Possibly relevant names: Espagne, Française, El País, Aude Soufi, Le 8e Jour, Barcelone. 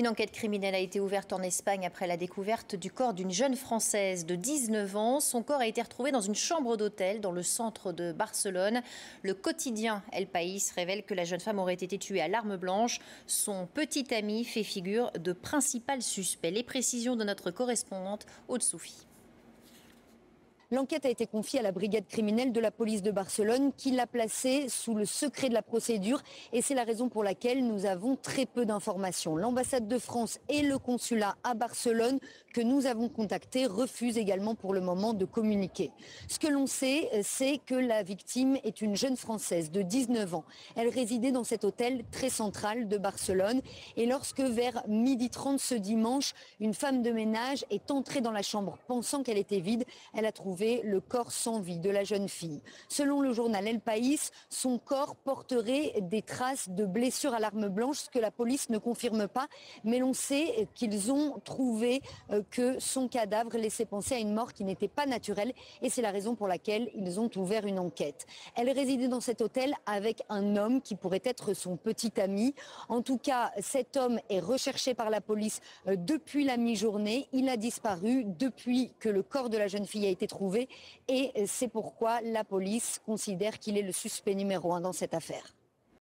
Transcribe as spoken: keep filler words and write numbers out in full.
Une enquête criminelle a été ouverte en Espagne après la découverte du corps d'une jeune Française de dix-neuf ans. Son corps a été retrouvé dans une chambre d'hôtel dans le centre de Barcelone. Le quotidien El País révèle que la jeune femme aurait été tuée à l'arme blanche. Son petit ami fait figure de principal suspect. Les précisions de notre correspondante Aude Soufi. L'enquête a été confiée à la brigade criminelle de la police de Barcelone qui l'a placée sous le secret de la procédure et c'est la raison pour laquelle nous avons très peu d'informations. L'ambassade de France et le consulat à Barcelone que nous avons contactés refusent également pour le moment de communiquer. Ce que l'on sait, c'est que la victime est une jeune Française de dix-neuf ans. Elle résidait dans cet hôtel très central de Barcelone et lorsque vers midi trente ce dimanche, une femme de ménage est entrée dans la chambre pensant qu'elle était vide, elle a trouvé le corps sans vie de la jeune fille. Selon le journal El País, son corps porterait des traces de blessures à l'arme blanche, ce que la police ne confirme pas, mais l'on sait qu'ils ont trouvé que son cadavre laissait penser à une mort qui n'était pas naturelle et c'est la raison pour laquelle ils ont ouvert une enquête. Elle résidait dans cet hôtel avec un homme qui pourrait être son petit ami. En tout cas, cet homme est recherché par la police depuis la mi-journée. Il a disparu depuis que le corps de la jeune fille a été trouvé. Et c'est pourquoi la police considère qu'il est le suspect numéro un dans cette affaire.